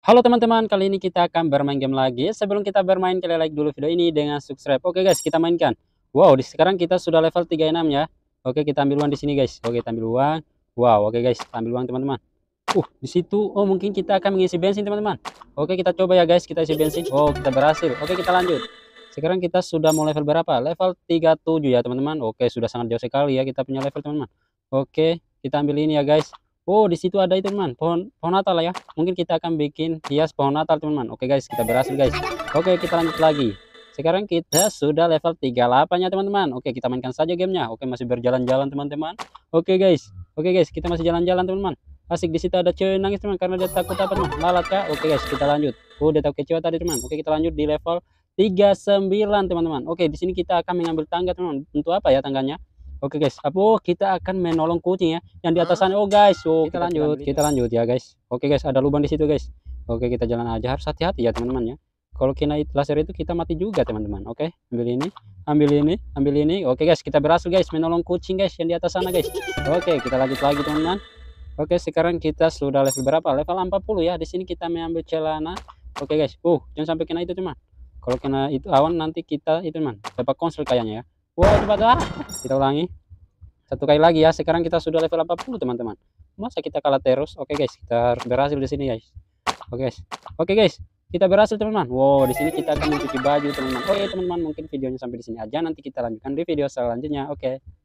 Halo teman-teman, kali ini kita akan bermain game lagi. Sebelum kita bermain, kalian like dulu video ini dengan subscribe. Oke guys, kita mainkan. Wow, sekarang kita sudah level 36 ya. Oke, kita ambil uang di sini guys. Oke, kita ambil uang. Wow, oke guys, kita ambil uang teman-teman. Di situ oh mungkin kita akan mengisi bensin teman-teman. Oke, kita coba ya guys, kita isi bensin. Oh, kita berhasil. Oke, kita lanjut. Sekarang kita sudah mau level berapa? Level 37 ya teman-teman. Oke, sudah sangat jauh sekali ya kita punya level teman-teman. Oke, kita ambil ini ya guys. Oh, di situ ada itu teman, pohon Natal lah ya. Mungkin kita akan bikin hias pohon Natal teman-teman. Oke guys, kita berhasil guys. Oke, kita lanjut lagi. Sekarang kita sudah level 38 ya teman-teman. Oke, kita mainkan saja gamenya. Oke, masih berjalan-jalan teman-teman. Oke guys, kita masih jalan-jalan teman-teman. Asik, di situ ada cewek nangis teman karena dia takut apa teman? Lalat kah? Oke guys, kita lanjut. Oh, dia takut kecewa tadi teman. Oke, kita lanjut di level 39 teman-teman. Oke, di sini kita akan mengambil tangga teman-teman. Untuk apa ya tangganya? Oke guys, kita akan menolong kucing ya, yang di atasannya. Oh guys, kita lanjut ya guys. Oke guys, ada lubang di situ guys. Oke, kita jalan aja, harus hati-hati ya teman-teman ya. Kalau kena laser itu kita mati juga teman-teman. Oke, ambil ini. Oke guys, kita berhasil guys menolong kucing guys yang di atas sana guys. Oke, kita lanjut lagi teman-teman. Oke, sekarang kita sudah level berapa? Level 40 ya. Di sini kita mengambil celana. Oke guys, jangan sampai kena itu teman. Kalau kena itu awan nanti kita itu teman dapat konsol kayaknya ya. Wow, cepat. Kita ulangi satu kali lagi ya. Sekarang kita sudah level 40 teman-teman. Masa kita kalah terus? Oke guys, kita harus berhasil di sini guys. Oke guys, kita berhasil teman-teman. Wow, di sini kita akan mencuci baju teman-teman. Oke teman-teman, mungkin videonya sampai di sini aja. Nanti kita lanjutkan di video selanjutnya. Oke.